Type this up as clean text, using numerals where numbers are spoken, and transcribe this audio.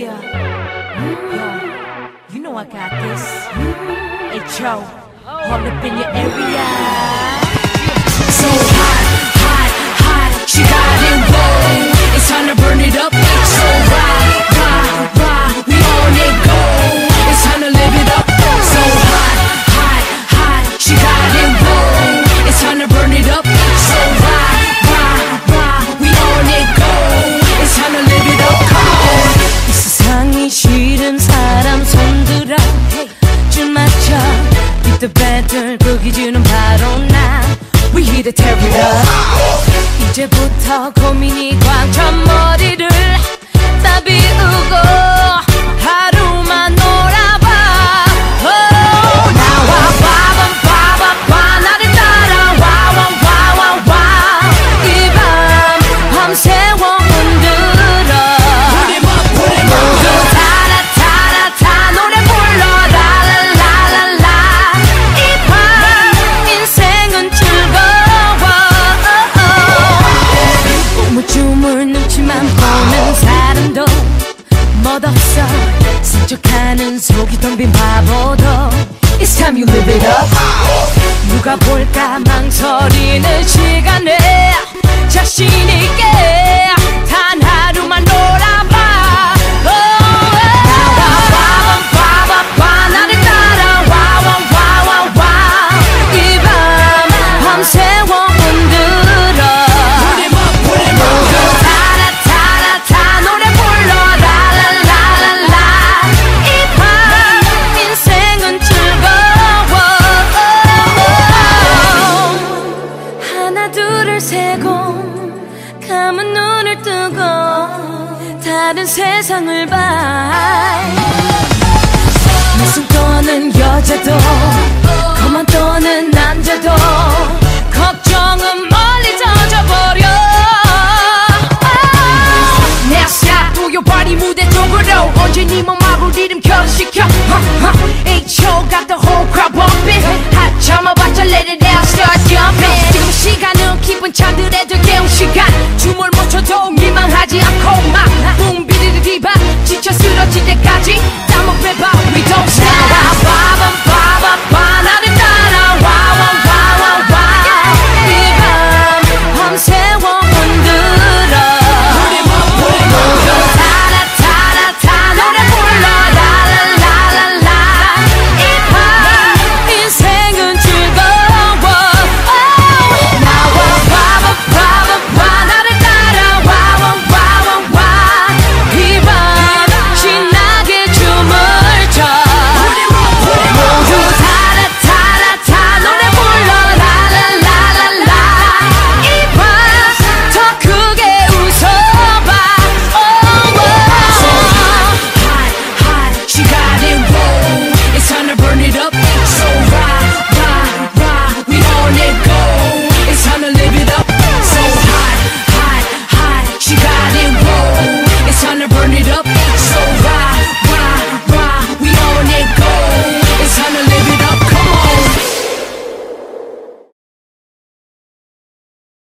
Yeah. You know I got this. Hey, yo, all up in your area. So hot, hot, hot, she got it rolling. It's time to burn it up. It's so right, right, right. We on it, go. It's time to live it up. So hot, hot, hot, she got it rolling. It's time to burn it up. So right, right, right. We on it, go. It's time to live it up. Come on. This is honey, 싫은 사람 손들어. 좀 맞춰. Beat the battle. 거기 주는 바로 나. We here to tear it up. 이제부터 고민이 꽉 찬 머리를 다 비우고 하루만 놀아봐. Oh, 나와 와와와와와 나를 따라 와와와와와 이 밤 밤새워 흔들어. 모두 따라 따라 다 노래 불러 라라라라라 이 밤 인생은 즐거워. 우물쭈물 눈치만 보는 사람도 멋없어. 슬쩍하는 속이 텅빈 바보도 It's time you live it up. 누가 볼까 망설이는 시간에 자신 있게 단 하루만 놀아봐. 와와와와와 나를 따라 와와와와와 이 밤 밤새워 흔들어. 모두 따라 따라 다 노래 불러 라라라라라 이 밤 인생은 즐거워. 하나 둘을 세고 감은 눈을 뜨고 다른 세상을 봐. 웃음 떠는 여자도 그만 떠는 남자도 걱정은 멀리 젖어버려. Now stop, do your body 무대 쪽으로. 언제 네 몸 마구 리듬 결혼시켜. H.O. got the whole crowd bumping. 핫 참아봤자 let it out, start jumping. 지금 시간은 기분 차더라도 깨운 시간. 춤을 못 춰도 민망하지 않아.